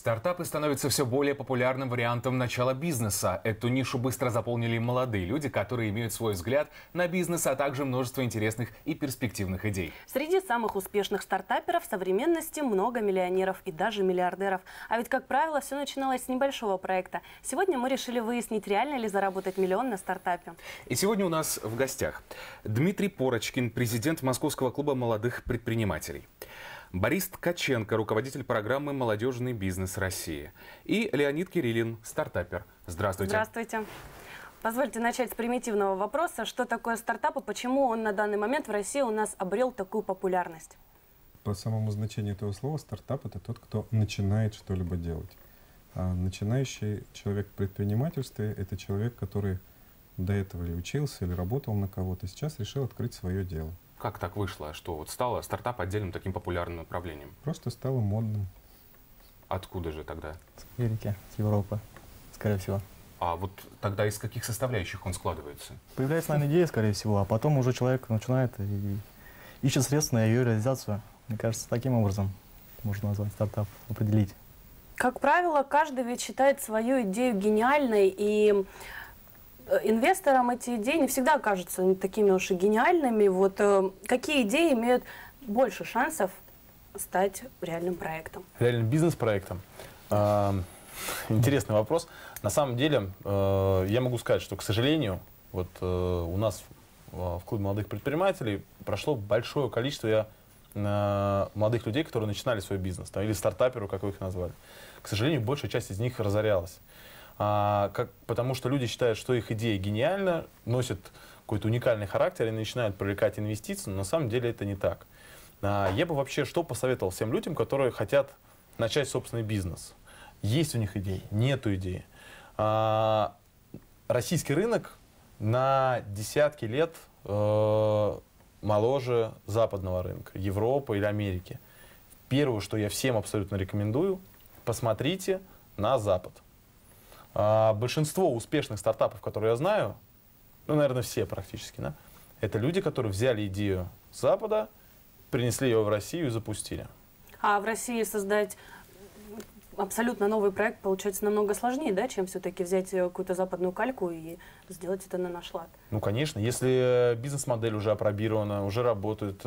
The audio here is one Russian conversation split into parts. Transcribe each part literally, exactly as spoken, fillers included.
Стартапы становятся все более популярным вариантом начала бизнеса. Эту нишу быстро заполнили молодые люди, которые имеют свой взгляд на бизнес, а также множество интересных и перспективных идей. Среди самых успешных стартаперов в современности много миллионеров и даже миллиардеров. А ведь, как правило, все начиналось с небольшого проекта. Сегодня мы решили выяснить, реально ли заработать миллион на стартапе. И сегодня у нас в гостях Дмитрий Порочкин, президент Московского клуба молодых предпринимателей. Борис Ткаченко, руководитель программы «Молодежный бизнес России». И Леонид Кириллин, стартапер. Здравствуйте. Здравствуйте. Позвольте начать с примитивного вопроса. Что такое стартап и почему он на данный момент в России у нас обрел такую популярность? По самому значению этого слова, стартап – это тот, кто начинает что-либо делать. А начинающий человек в предпринимательстве – это человек, который до этого или учился, или работал на кого-то, сейчас решил открыть свое дело. Как так вышло, что вот стало стартап отдельным таким популярным направлением? Просто стало модным. Откуда же тогда? С Америки, с Европы, скорее всего. А вот тогда из каких составляющих он складывается? Появляется, наверное, идея, скорее всего, а потом уже человек начинает и ищет средства на ее реализацию. Мне кажется, таким образом можно назвать стартап, определить. Как правило, каждый ведь считает свою идею гениальной, и инвесторам эти идеи не всегда кажутся такими уж и гениальными. Вот э, какие идеи имеют больше шансов стать реальным проектом? Реальным бизнес-проектом? Э, интересный вопрос. На самом деле, э, я могу сказать, что, к сожалению, вот э, у нас в, в клубе молодых предпринимателей прошло большое количество э, молодых людей, которые начинали свой бизнес, там, или стартаперы, как вы их назвали. К сожалению, большая часть из них разорялась. А, как, потому что люди считают, что их идея гениальна, носит какой-то уникальный характер и начинают привлекать инвестиции, но на самом деле это не так. А, я бы вообще что посоветовал всем людям, которые хотят начать собственный бизнес? Есть у них идеи? Нету идеи. А, российский рынок на десятки лет э, моложе западного рынка, Европы или Америки. Первое, что я всем абсолютно рекомендую, посмотрите на Запад. А большинство успешных стартапов, которые я знаю, ну, наверное, все практически, да, это люди, которые взяли идею с Запада, принесли ее в Россию и запустили. А в России создать абсолютно новый проект получается намного сложнее, да, чем все-таки взять какую-то западную кальку и сделать это на наш лад? Ну, конечно. Если бизнес-модель уже опробирована, уже работает,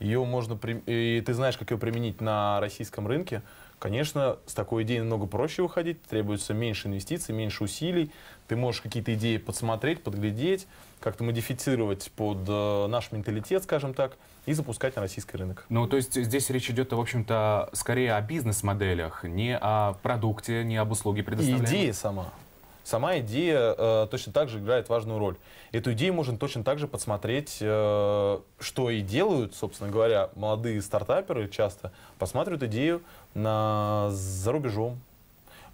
ее можно, и ты знаешь, как ее применить на российском рынке, конечно, с такой идеей намного проще выходить, требуется меньше инвестиций, меньше усилий. Ты можешь какие-то идеи подсмотреть, подглядеть, как-то модифицировать под наш менталитет, скажем так, и запускать на российский рынок. Ну, то есть здесь речь идет, в общем-то, скорее о бизнес-моделях, не о продукте, не об услуге предоставляемой. И идея сама. Сама идея э, точно так же играет важную роль. Эту идею можно точно так же подсмотреть, э, что и делают, собственно говоря, молодые стартаперы часто посматривают идею на... за рубежом.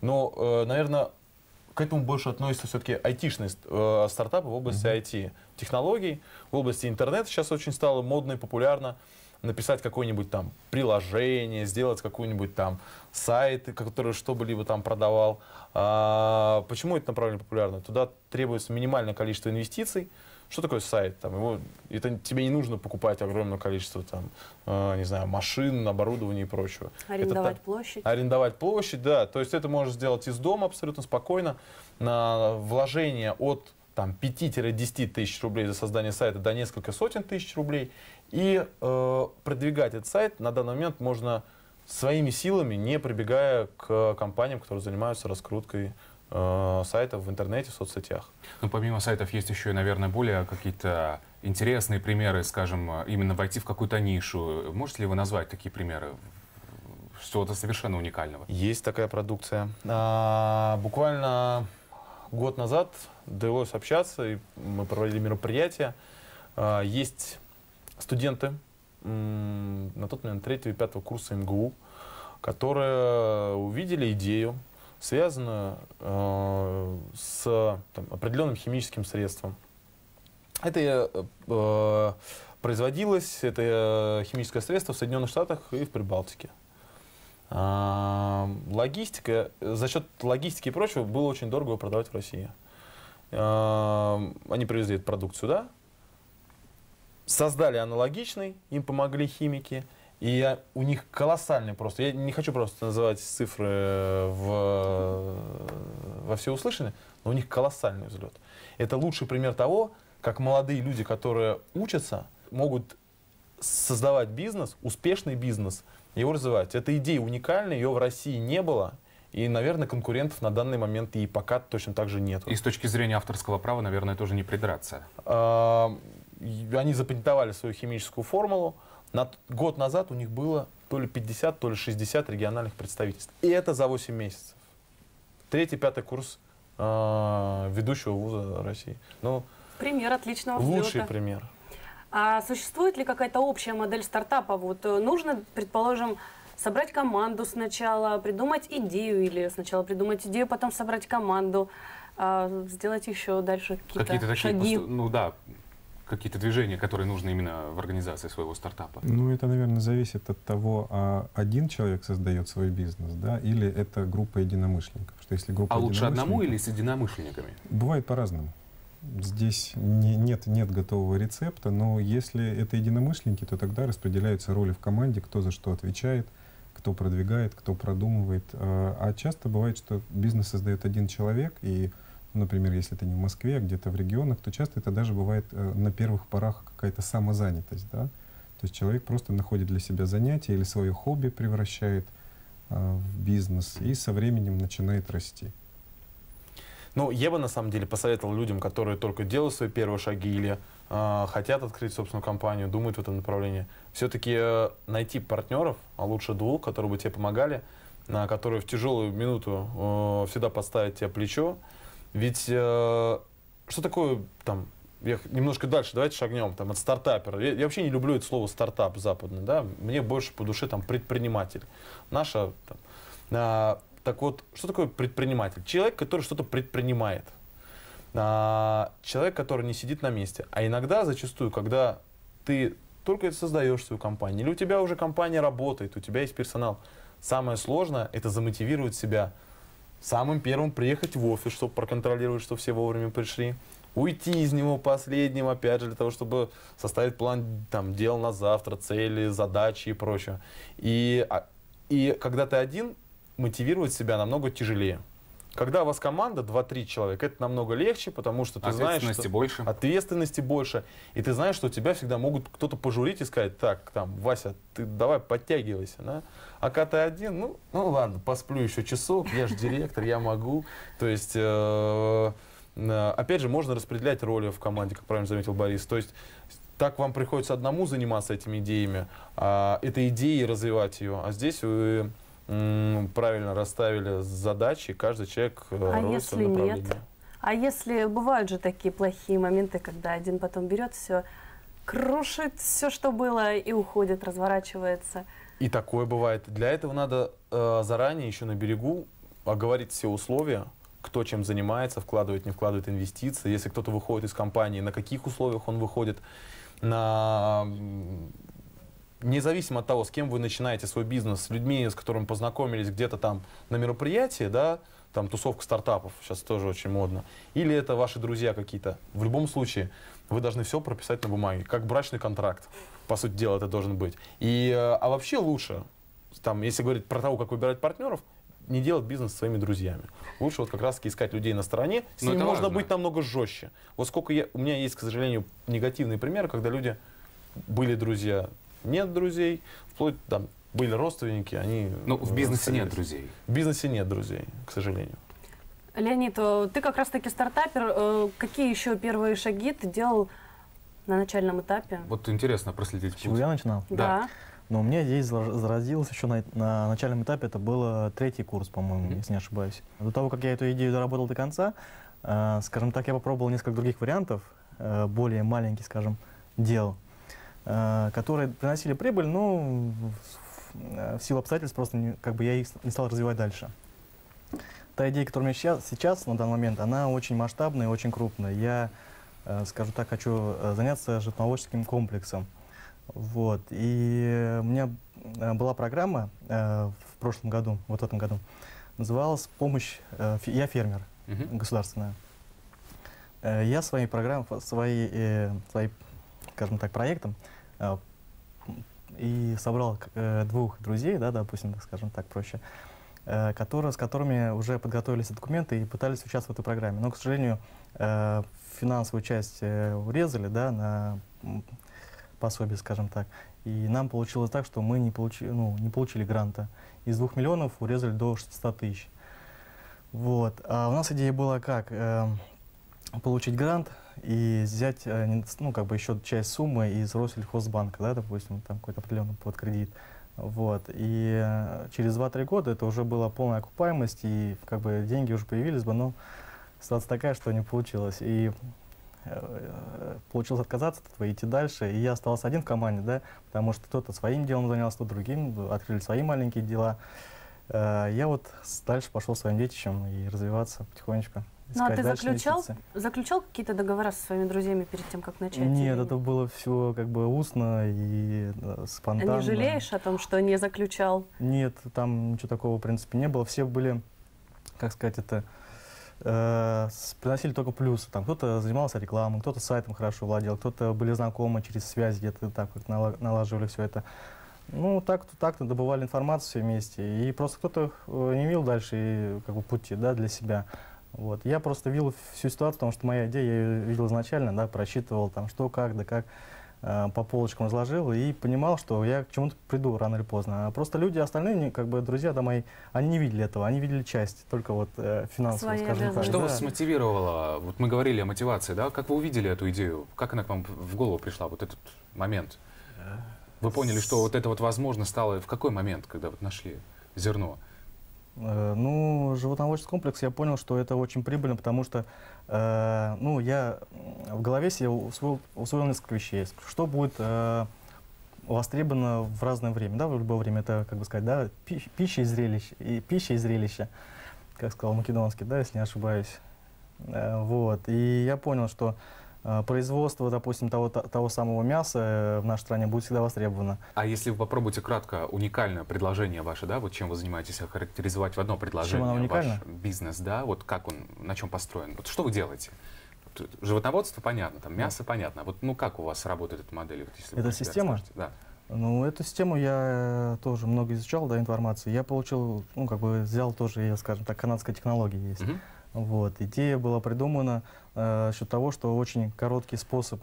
Но, э, наверное, к этому больше относятся все-таки айтишные э, стартапы в области ай ти, технологий, в области интернета сейчас очень стало модно и популярно написать какое-нибудь там приложение, сделать какой-нибудь там сайт, который что-либо там продавал. А почему это направление популярно? Туда требуется минимальное количество инвестиций. Что такое сайт? Там его, это, тебе не нужно покупать огромное количество там, э, не знаю, машин, оборудования и прочего. Арендовать это, площадь. Арендовать площадь, да. То есть это можно сделать из дома абсолютно спокойно. На вложение от пяти-десяти тысяч рублей за создание сайта до нескольких сотен тысяч рублей. И э, продвигать этот сайт на данный момент можно своими силами, не прибегая к компаниям, которые занимаются раскруткой э, сайтов в интернете, в соцсетях. Ну, помимо сайтов есть еще, наверное, более какие-то интересные примеры, скажем, именно войти в какую-то нишу. Можете ли вы назвать такие примеры? Что-то совершенно уникального. Есть такая продукция. А, буквально год назад довелось общаться, и мы проводили мероприятие. Есть студенты на тот момент третьего и пятого курса эм гэ у, которые увидели идею, связанную с там, определенным химическим средством. Это производилось, это химическое средство в Соединенных Штатах и в Прибалтике. Логистика, за счет логистики и прочего было очень дорого продавать в России. Они привезли этот продукт сюда, создали аналогичный, им помогли химики, И у них колоссальный просто, я не хочу просто называть цифры в, во всеуслышание, но у них колоссальный взлет. Это лучший пример того, как молодые люди, которые учатся, могут создавать бизнес, успешный бизнес, его развивать. Эта идея уникальная, ее в России не было. И, наверное, конкурентов на данный момент и пока точно так же нет. И с точки зрения авторского права, наверное, тоже не придраться. Они запатентовали свою химическую формулу. На, год назад у них было то ли пятьдесят, то ли шестьдесят региональных представительств. И это за восемь месяцев. Третий, пятый курс э, ведущего вуза России. Ну, пример отличного взлета. Лучший пример. А существует ли какая-то общая модель стартапа? Вот нужно, предположим, собрать команду сначала, придумать идею, или сначала придумать идею, потом собрать команду, э, сделать еще дальше какие-то, какие-то такие шаги. Ну, да. Какие-то движения, которые нужны именно в организации своего стартапа? Ну, это, наверное, зависит от того, а один человек создает свой бизнес, да, или это группа единомышленников. Что если группа а лучше одному или с единомышленниками? Бывает по-разному. Здесь не, нет, нет готового рецепта, но если это единомышленники, то тогда распределяются роли в команде, кто за что отвечает, кто продвигает, кто продумывает. А часто бывает, что бизнес создает один человек, и например, если это не в Москве, а где-то в регионах, то часто это даже бывает э, на первых порах какая-то самозанятость. Да? То есть человек просто находит для себя занятие или свое хобби превращает э, в бизнес и со временем начинает расти. Ну, я бы на самом деле посоветовал людям, которые только делают свои первые шаги или э, хотят открыть собственную компанию, думают в этом направлении, все-таки э, найти партнеров, а лучше двух, которые бы тебе помогали, э, которые в тяжелую минуту э, всегда подставят тебе плечо. Ведь э, что такое, там, я немножко дальше, давайте шагнем, там, от стартапера. Я, я вообще не люблю это слово стартап западный, да, мне больше по душе, там, предприниматель. Наша, там, э, так вот, что такое предприниматель? Человек, который что-то предпринимает. Э, человек, который не сидит на месте. А иногда, зачастую, когда ты только создаешь свою компанию, или у тебя уже компания работает, у тебя есть персонал, самое сложное – это замотивировать себя. Самым первым приехать в офис, чтобы проконтролировать, что все вовремя пришли. Уйти из него последним, опять же, для того, чтобы составить план там, дел на завтра, цели, задачи и прочее. И, и когда ты один, мотивировать себя намного тяжелее. Когда у вас команда два-три человека, это намного легче, потому что ты знаешь, что больше. Ответственности больше. И ты знаешь, что тебя всегда могут кто-то пожурить и сказать, так, там, Вася, ты давай подтягивайся. Да? А когда ты один, ну, ну ладно, посплю еще часок, я же директор, я могу. То есть, опять же, можно распределять роли в команде, как правильно заметил Борис. То есть, так вам приходится одному заниматься этими идеями, этой идеей развивать ее. А здесь вы правильно расставили задачи, каждый человек а рос если в направлении. Нет? А если бывают же такие плохие моменты, когда один потом берет все, крушит все, что было, и уходит, разворачивается? И такое бывает. Для этого надо э, заранее, еще на берегу, оговорить все условия, кто чем занимается, вкладывает, не вкладывает инвестиции. Если кто-то выходит из компании, на каких условиях он выходит, на... Независимо от того, с кем вы начинаете свой бизнес, с людьми, с которыми познакомились где-то там на мероприятии, да, там тусовка стартапов, сейчас тоже очень модно, или это ваши друзья какие-то, в любом случае вы должны все прописать на бумаге, как брачный контракт, по сути дела, это должен быть. И, а вообще лучше, там, если говорить про того, как выбирать партнеров, не делать бизнес своими друзьями. Лучше вот как раз-таки искать людей на стороне, с ними можно важно. Быть намного жестче. Вот сколько я, у меня есть, к сожалению, негативные примеры, когда люди были друзья, нет друзей, вплоть там были родственники, они... Ну, в бизнесе нет друзей. В бизнесе нет друзей, к сожалению. Леонид, ты как раз-таки стартапер. Какие еще первые шаги ты делал на начальном этапе? Вот интересно проследить. Чего я начинал? Да. да. Но у меня здесь зародилось еще на, на начальном этапе, это был третий курс, по-моему, mm-hmm. если не ошибаюсь. До того, как я эту идею доработал до конца, э, скажем так, я попробовал несколько других вариантов, э, более маленьких, скажем, дел, которые приносили прибыль, но в силу обстоятельств просто не, как бы я их не стал развивать дальше. Та идея, которая у меня сейчас, сейчас на данный момент, она очень масштабная и очень крупная. Я, скажу так, хочу заняться животноводческим комплексом. Вот. И у меня была программа в прошлом году, вот в этом году, называлась «Помощь, я фермер», Mm-hmm. государственная. Я своей программой, своей, своей скажем так, проектом и собрал э, двух друзей, да, допустим, так скажем так, проще, э, которые, с которыми уже подготовились документы и пытались участвовать в этой программе. Но, к сожалению, э, финансовую часть э, урезали, да, на пособие, скажем так. И нам получилось так, что мы не получили, ну, не получили гранта. Из двух миллионов урезали до шестисот тысяч. Вот. А у нас идея была как? Э, получить грант и взять, ну, как бы еще часть суммы из Россельхозбанка, да, допустим, там какой-то определенный под кредит. Вот. И через два-три года это уже была полная окупаемость, и как бы деньги уже появились бы, но ситуация такая, что не получилось. И получилось отказаться от этого и идти дальше. И я остался один в команде, да, потому что кто-то своим делом занялся, кто другим, открыли свои маленькие дела. Я вот дальше пошел своим детищем и развиваться потихонечку. Ну, а ты заключал, заключал какие-то договора со своими друзьями перед тем, как начать? Нет, это было все как бы устно и спонтанно. Не жалеешь о том, что не заключал? Нет, там ничего такого, в принципе, не было. Все были, как сказать, это э, приносили только плюсы. Там кто-то занимался рекламой, кто-то сайтом хорошо владел, кто-то были знакомы через связь где-то, так как налаживали все это. Ну, так-то так добывали информацию все вместе. И просто кто-то не имел дальше и, как бы, пути, да, для себя. Вот. Я просто видел всю ситуацию, потому что моя идея, я ее видел изначально, да, просчитывал, там, что, как, да как, э, по полочкам разложил и понимал, что я к чему-то приду рано или поздно. А просто люди остальные, как бы друзья, да, мои, они не видели этого, они видели часть, только вот э, финансовую, своя, скажем да. так. Что да. вас смотивировало? Вот мы говорили о мотивации, да? Как вы увидели эту идею? Как она к вам в голову пришла, вот этот момент? Вы поняли, С... что вот это вот возможно стало в какой момент, когда вот нашли зерно? Ну, животноводческий комплекс, я понял, что это очень прибыльно, потому что э, ну, я в голове себе усвоил, усвоил несколько вещей. Что будет э, востребовано в разное время, да, в любое время, это, как бы сказать, да, пища и зрелище, и пища и зрелище, как сказал Македонский, да, если не ошибаюсь. Э, вот, и я понял, что производство, допустим, того, того самого мяса в нашей стране будет всегда востребовано. А если вы попробуете кратко уникальное предложение ваше, да, вот чем вы занимаетесь, охарактеризовать в одно предложение? Чем оно уникально? Ваш бизнес, да, вот как он, на чем построен, вот что вы делаете? Животноводство понятно, там мясо да. понятно, вот, ну как у вас работает эта модель? Вот, если это система? Скажете, да. Ну, эту систему я тоже много изучал, да, информацию. Я получил, ну, как бы взял тоже, я, скажем так, канадская технология есть. Mm-hmm. Вот. Идея была придумана э, за счет того, что очень короткий способ,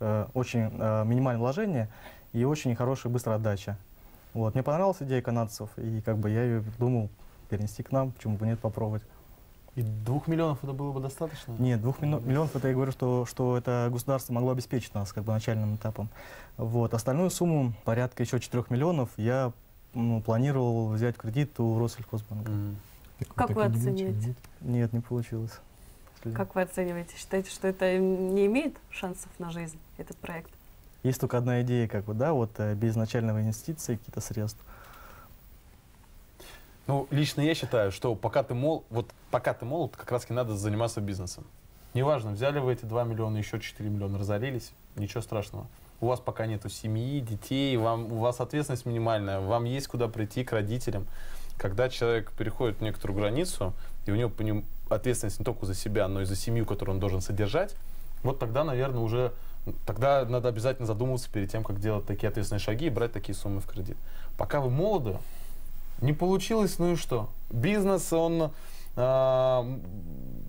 э, очень э, минимальное вложение и очень хорошая быстрая отдача. Вот. Мне понравилась идея канадцев, и как бы я ее думал перенести к нам, почему бы нет, попробовать. И двух миллионов это было бы достаточно? Нет, двух миллионов, это я говорю, что, что это государство могло обеспечить нас как бы начальным этапом. Вот. Остальную сумму, порядка еще четырёх миллионов, я ну, планировал взять кредит у Россельхозбанка. Mm. Как вы оцениваете? Нет, не получилось. Как вы оцениваете? Считаете, что это не имеет шансов на жизнь, этот проект? Есть только одна идея, как бы, да, вот без начального инвестиции какие-то средства. Ну, лично я считаю, что пока ты молод, вот пока ты молод, как раз-таки надо заниматься бизнесом. Неважно, взяли вы эти два миллиона, еще четыре миллиона, разорились, ничего страшного. У вас пока нету семьи, детей, вам, у вас ответственность минимальная, вам есть куда прийти к родителям. Когда человек переходит некоторую границу, и у него по нему ответственность не только за себя, но и за семью, которую он должен содержать, вот тогда, наверное, уже тогда надо обязательно задумываться перед тем, как делать такие ответственные шаги и брать такие суммы в кредит. Пока вы молоды, не получилось, ну и что? Бизнес, он э,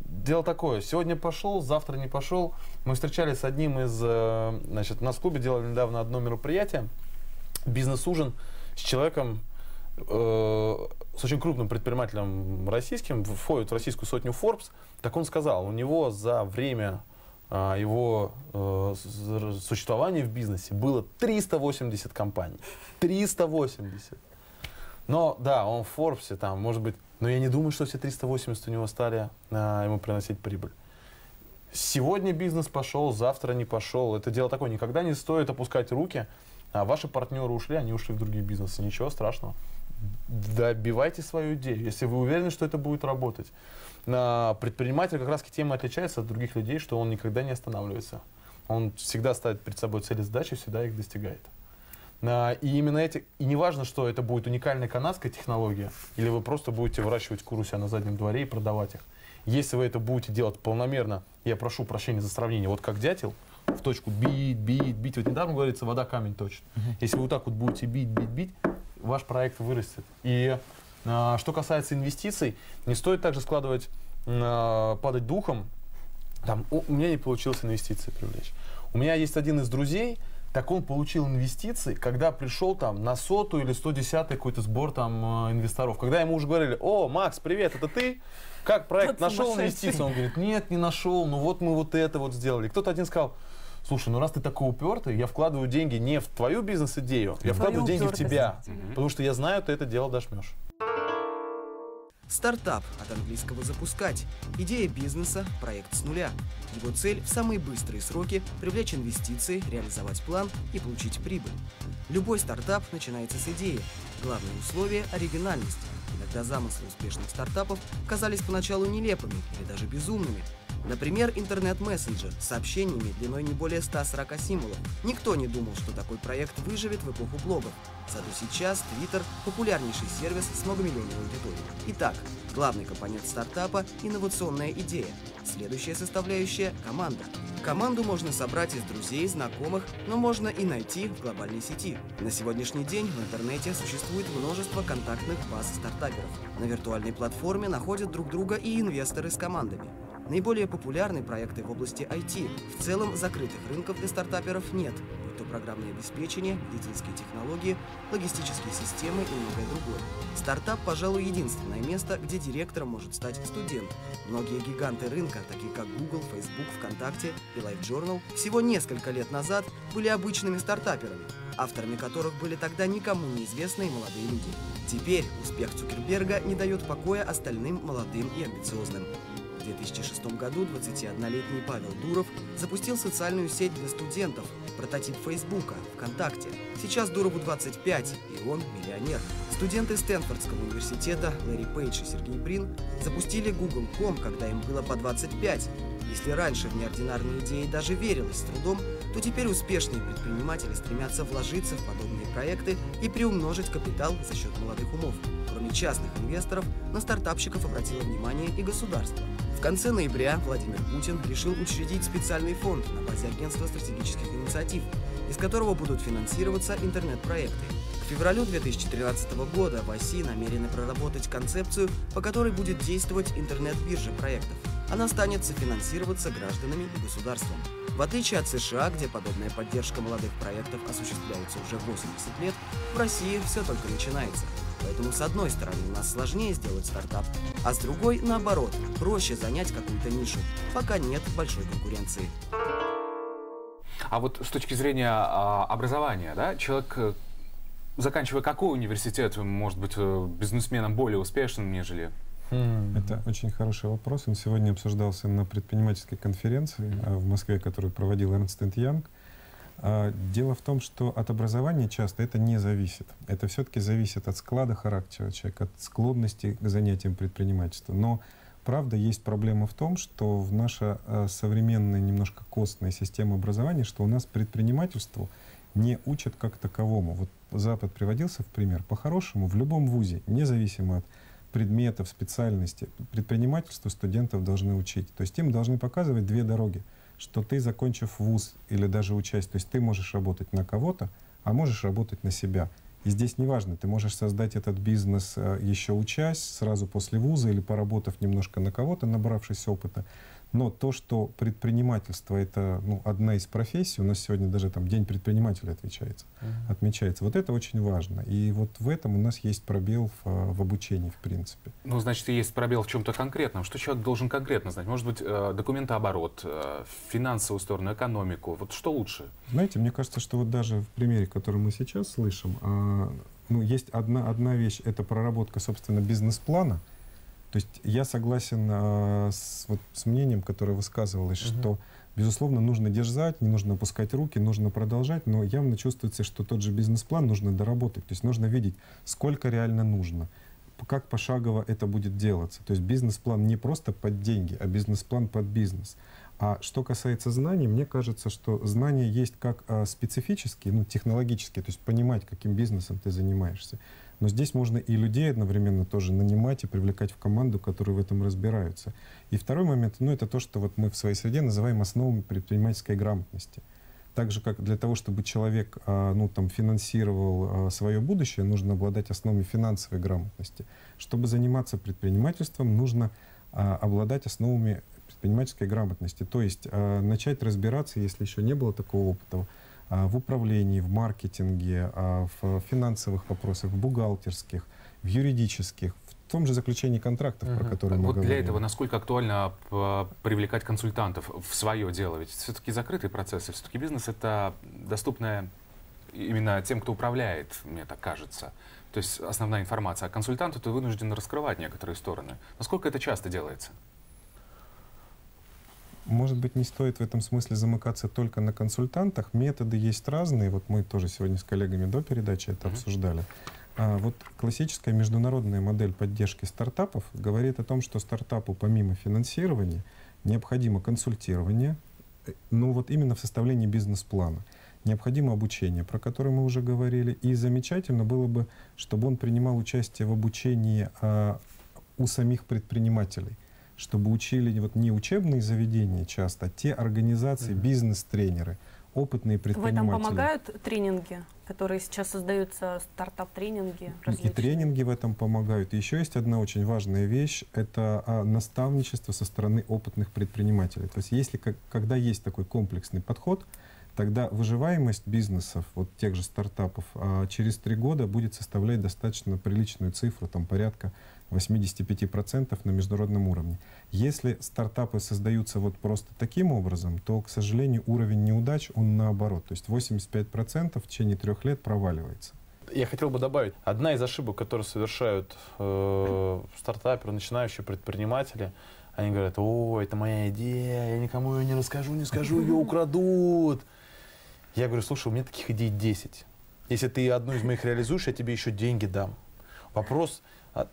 дело такое, сегодня пошел, завтра не пошел. Мы встречались с одним из, э, значит, у нас в клубе делали недавно одно мероприятие, бизнес-ужин с человеком, с очень крупным предпринимателем российским, входит в российскую сотню Forbes, так он сказал, у него за время а, его а, существования в бизнесе было триста восемьдесят компаний. триста восемьдесят. Но да, он в Forbes, там, может быть, но я не думаю, что все триста восемьдесят у него стали а, ему приносить прибыль. Сегодня бизнес пошел, завтра не пошел. Это дело такое, никогда не стоит опускать руки. А ваши партнеры ушли, они ушли в другие бизнесы, ничего страшного. Добивайте свою идею, если вы уверены, что это будет работать. Предприниматель как раз тем и отличается от других людей, что он никогда не останавливается. Он всегда ставит перед собой цели, задачи, всегда их достигает. И именно эти, и не важно, что это будет уникальная канадская технология, или вы просто будете выращивать куры у себя на заднем дворе и продавать их. Если вы это будете делать планомерно, я прошу прощения за сравнение, вот как дятел, в точку бить, бить, бить. Вот недавно говорится, вода камень точит. Если вы вот так вот будете бить, бить, бить, ваш проект вырастет. И а, что касается инвестиций, не стоит также складывать, а, падать духом. Там, у меня не получилось инвестиции привлечь. У меня есть один из друзей, так он получил инвестиции, когда пришел там на сотую или сто десятый какой-то сбор там инвесторов. Когда ему уже говорили: о, Макс, привет, это ты? Как проект? Нашел инвестиции? Он говорит: нет, не нашел, ну вот мы вот это вот сделали. Кто-то один сказал: слушай, ну раз ты такой упертый, я вкладываю деньги не в твою бизнес-идею, я вкладываю деньги в тебя, потому что я знаю, ты это дело дожмешь. Стартап, от английского «запускать», идея бизнеса, проект с нуля. Его цель – в самые быстрые сроки привлечь инвестиции, реализовать план и получить прибыль. Любой стартап начинается с идеи. Главное условие – оригинальность. Иногда замыслы успешных стартапов казались поначалу нелепыми или даже безумными. Например, интернет-мессенджер с сообщениями длиной не более ста сорока символов. Никто не думал, что такой проект выживет в эпоху блогов. Зато сейчас Twitter – популярнейший сервис с многомиллионной аудиторией. Итак, главный компонент стартапа – инновационная идея. Следующая составляющая – команда. Команду можно собрать из друзей, знакомых, но можно и найти в глобальной сети. На сегодняшний день в интернете существует множество контактных баз стартаперов. На виртуальной платформе находят друг друга и инвесторы с командами. Наиболее популярны проекты в области ай ти. В целом закрытых рынков для стартаперов нет, будь то программное обеспечение, медицинские технологии, логистические системы и многое другое. Стартап, пожалуй, единственное место, где директором может стать студент. Многие гиганты рынка, такие как Google, Facebook, ВКонтакте и Life Journal, всего несколько лет назад были обычными стартаперами, авторами которых были тогда никому неизвестные молодые люди. Теперь успех Цукерберга не дает покоя остальным молодым и амбициозным. В две тысячи шестом году двадцатиоднолетний Павел Дуров запустил социальную сеть для студентов, прототип Фейсбука, ВКонтакте. Сейчас Дурову двадцать пять, и он миллионер. Студенты Стэнфордского университета Ларри Пейдж и Сергей Прин запустили гугл точка ком, когда им было по двадцать пять. Если раньше в неординарные идеи даже верилось с трудом, то теперь успешные предприниматели стремятся вложиться в подобные проекты и приумножить капитал за счет молодых умов. Кроме частных инвесторов, на стартапщиков обратило внимание и государство. В конце ноября Владимир Путин решил учредить специальный фонд на базе Агентства стратегических инициатив, из которого будут финансироваться интернет-проекты. К февралю две тысячи тринадцатого года в России намерены проработать концепцию, по которой будет действовать интернет-биржа проектов. Она станет софинансироваться гражданами и государством. В отличие от США, где подобная поддержка молодых проектов осуществляется уже восемьдесят лет, в России все только начинается. Поэтому с одной стороны у нас сложнее сделать стартап, а с другой наоборот, проще занять какую-то нишу, пока нет большой конкуренции. А вот с точки зрения образования, да, человек, заканчивая какой университет, может быть бизнесменом более успешным, нежели... Это очень хороший вопрос. Он сегодня обсуждался на предпринимательской конференции в Москве, которую проводил Эрнстенд Янг. Дело в том, что от образования часто это не зависит. Это все-таки зависит от склада характера человека, от склонности к занятиям предпринимательства. Но правда есть проблема в том, что в наша современная немножко костная система образования, что у нас предпринимательству не учат как таковому. Вот Запад приводился в пример. По-хорошему в любом вузе, независимо от предметов, специальности, предпринимательству студентов должны учить. То есть им должны показывать две дороги. Что ты, закончив вуз или даже учась, то есть ты можешь работать на кого-то, а можешь работать на себя. И здесь неважно, ты можешь создать этот бизнес еще учась, сразу после вуза или поработав немножко на кого-то, набравшись опыта. Но то, что предпринимательство — это ну, одна из профессий, у нас сегодня даже там День предпринимателя отмечается, uh-huh. отмечается. Вот это очень важно. И вот в этом у нас есть пробел в, в обучении, в принципе. Ну, значит, есть пробел в чем-то конкретном. Что человек должен конкретно знать? Может быть, документооборот, финансовую сторону, экономику. Вот что лучше? Знаете, мне кажется, что вот даже в примере, который мы сейчас слышим, ну, есть одна, одна вещь — это проработка, собственно, бизнес-плана. То есть я согласен э, с, вот, с мнением, которое высказывалось, угу. что, безусловно, нужно держать, не нужно опускать руки, нужно продолжать, но явно чувствуется, что тот же бизнес-план нужно доработать. То есть нужно видеть, сколько реально нужно, как пошагово это будет делаться. То есть бизнес-план не просто под деньги, а бизнес-план под бизнес. А что касается знаний, мне кажется, что знания есть как э, специфические, ну, технологические, то есть понимать, каким бизнесом ты занимаешься. Но здесь можно и людей одновременно тоже нанимать и привлекать в команду, которые в этом разбираются. И второй момент, ну, это то, что вот мы в своей среде называем основами предпринимательской грамотности. Так же, как для того, чтобы человек ну, там, финансировал свое будущее, нужно обладать основами финансовой грамотности. Чтобы заниматься предпринимательством, нужно обладать основами предпринимательской грамотности. То есть начать разбираться, если еще не было такого опыта, в управлении, в маркетинге, в финансовых вопросах, в бухгалтерских, в юридических, в том же заключении контрактов, угу. про которые мы вот говорили. Для этого насколько актуально привлекать консультантов в свое дело? Ведь все-таки закрытые процессы, все-таки бизнес — это доступное именно тем, кто управляет, мне так кажется. То есть основная информация. А консультанту ты вынужден раскрывать некоторые стороны. Насколько это часто делается? Может быть, не стоит в этом смысле замыкаться только на консультантах. Методы есть разные. Вот мы тоже сегодня с коллегами до передачи это mm-hmm. обсуждали. А вот классическая международная модель поддержки стартапов говорит о том, что стартапу помимо финансирования необходимо консультирование, ну вот именно в составлении бизнес-плана. Необходимо обучение, про которое мы уже говорили. И замечательно было бы, чтобы он принимал участие в обучении а, у самих предпринимателей. Чтобы учили вот не учебные заведения часто, а те организации, mm-hmm. бизнес-тренеры, опытные предприниматели. В этом помогают тренинги, которые сейчас создаются, стартап-тренинги? И тренинги в этом помогают. И еще есть одна очень важная вещь – это наставничество со стороны опытных предпринимателей. То есть если, когда есть такой комплексный подход, тогда выживаемость бизнесов, вот тех же стартапов, через три года будет составлять достаточно приличную цифру, там порядка восемьдесят пять процентов на международном уровне. Если стартапы создаются вот просто таким образом, то, к сожалению, уровень неудач, он наоборот. То есть восемьдесят пять процентов в течение трех лет проваливается. Я хотел бы добавить, одна из ошибок, которые совершают э, стартаперы, начинающие предприниматели, они говорят: о, это моя идея, я никому ее не расскажу, не скажу, ее украдут. Я говорю: слушай, у меня таких идей десять. Если ты одну из моих реализуешь, я тебе еще деньги дам. Вопрос...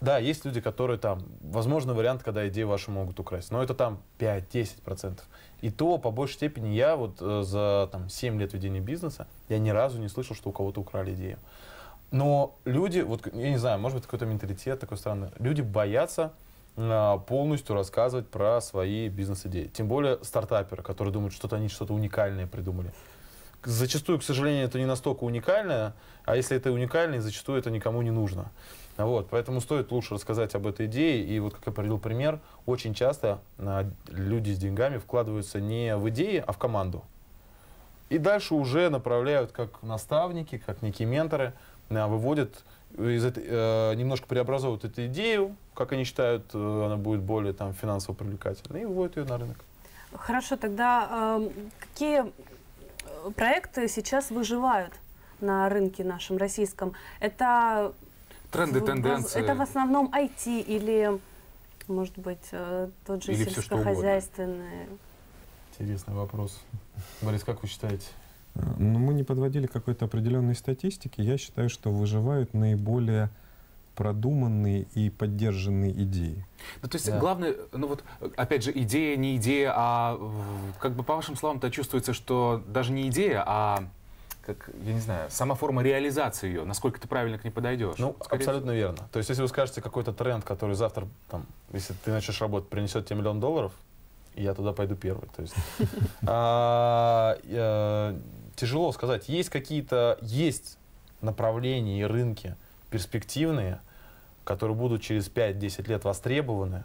Да, есть люди, которые там, возможно, вариант, когда идеи ваши могут украсть, но это там пять-десять процентов. И то, по большей степени, я вот за там, семь лет ведения бизнеса, я ни разу не слышал, что у кого-то украли идею. Но люди, вот я не знаю, может быть, какой-то менталитет такой странный, люди боятся полностью рассказывать про свои бизнес-идеи. Тем более стартаперы, которые думают, что-то они что-то уникальное придумали. Зачастую, к сожалению, это не настолько уникальное, а если это уникальное, зачастую это никому не нужно. Вот, поэтому стоит лучше рассказать об этой идее. И вот, как я привел пример, очень часто люди с деньгами вкладываются не в идеи, а в команду. И дальше уже направляют как наставники, как некие менторы, выводят, из этой, немножко преобразовывают эту идею, как они считают, она будет более там, финансово привлекательной, и выводят ее на рынок. Хорошо, тогда какие проекты сейчас выживают на рынке нашем российском? Это... Тренды, тенденции. Это в основном ай ти или, может быть, тот же сельскохозяйственный? Интересный вопрос. Борис, как вы считаете? Ну, мы не подводили какой-то определенной статистики. Я считаю, что выживают наиболее продуманные и поддержанные идеи. Ну, то есть, да. главное, ну вот, опять же, идея, не идея, а как бы по вашим словам-то чувствуется, что даже не идея, а... Как, я не знаю, сама форма реализации ее, насколько ты правильно к ней подойдешь. Ну, скорее... абсолютно верно. То есть, если вы скажете какой-то тренд, который завтра, там, если ты начнешь работать, принесет тебе миллион долларов, и я туда пойду первый. То есть, а, а, тяжело сказать. Есть какие-то, есть направления и рынки перспективные, которые будут через пять-десять лет востребованы,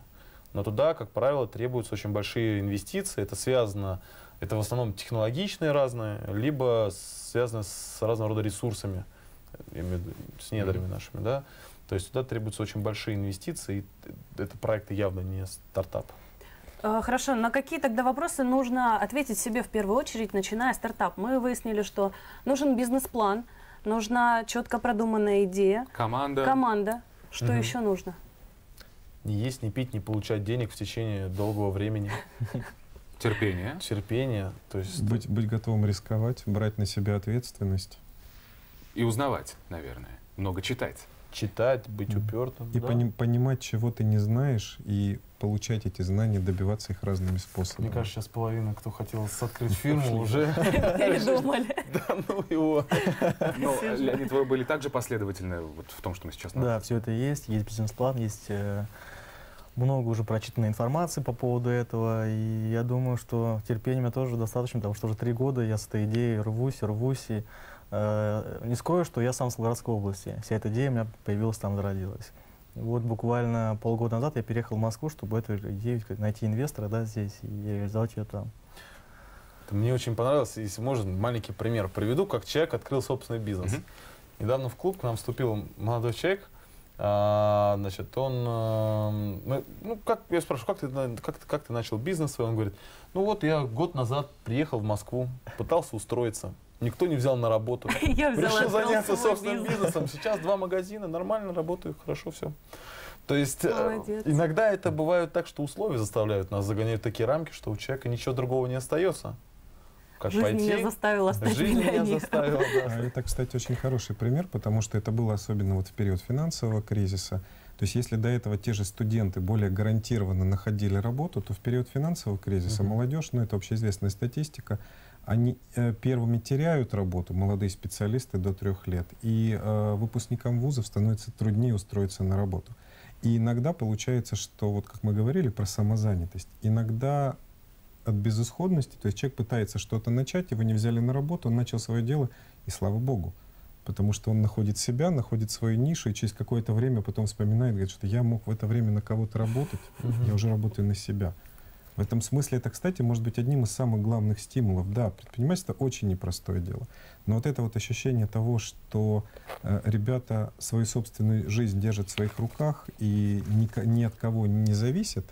но туда, как правило, требуются очень большие инвестиции. Это связано, это в основном технологичные разные, либо связано с разного рода ресурсами, с недрами нашими, да. То есть туда требуются очень большие инвестиции, и это проекты явно не стартап. Хорошо, на какие тогда вопросы нужно ответить себе в первую очередь, начиная стартап? Мы выяснили, что нужен бизнес-план, нужна четко продуманная идея. Команда. Команда. Что угу. еще нужно? Не есть, не пить, не получать денег в течение долгого времени. Терпение. Терпение. То есть... быть, быть готовым рисковать, брать на себя ответственность. И узнавать, наверное. Много читать. Читать, быть mm. упертым. И да. пони понимать, чего ты не знаешь, и получать эти знания, добиваться их разными способами. Мне кажется, сейчас половина, кто хотел открыть фирму, уже... Передумали. Да, ну его. Но, Леонид, вы были также последовательны в том, что мы сейчас... Да, все это есть. Есть бизнес-план, есть... много уже прочитанной информации по поводу этого, и я думаю, что терпения мне тоже достаточно, потому что уже три года я с этой идеей рвусь, рвусь, и э, не скрою, что я сам с Славгородской области, вся эта идея у меня появилась там, зародилась. Вот буквально полгода назад я переехал в Москву, чтобы эту идею найти инвестора, да, здесь, и реализовать ее там. Мне очень понравилось, если можно, маленький пример приведу, как человек открыл собственный бизнес. Mm-hmm. Недавно в клуб к нам вступил молодой человек, а, значит, он, мы, ну, как, я спрашиваю, как ты, как, как ты начал бизнес свой? Он говорит, ну вот я год назад приехал в Москву, пытался устроиться, никто не взял на работу, решил заняться собственным бизнесом, сейчас два магазина, нормально работаю, хорошо все. То есть молодец. Иногда это бывает так, что условия заставляют нас, загоняют такие рамки, что у человека ничего другого не остается. Как жизнь пойти? Меня заставила стать Жизнь меня заставила, да. Это, кстати, очень хороший пример, потому что это было особенно вот в период финансового кризиса. То есть если до этого те же студенты более гарантированно находили работу, то в период финансового кризиса угу. молодежь, ну это общеизвестная статистика, они э, первыми теряют работу, молодые специалисты до трех лет, и э, выпускникам вузов становится труднее устроиться на работу. И иногда получается, что, вот как мы говорили про самозанятость, иногда от безысходности, то есть человек пытается что-то начать, его не взяли на работу, он начал свое дело, и слава богу, потому что он находит себя, находит свою нишу, и через какое-то время потом вспоминает, говорит, что я мог в это время на кого-то работать, я уже работаю на себя. В этом смысле это, кстати, может быть одним из самых главных стимулов. Да, предпринимательство очень непростое дело, но вот это вот ощущение того, что э, ребята свою собственную жизнь держат в своих руках и ни, ни от кого не зависят,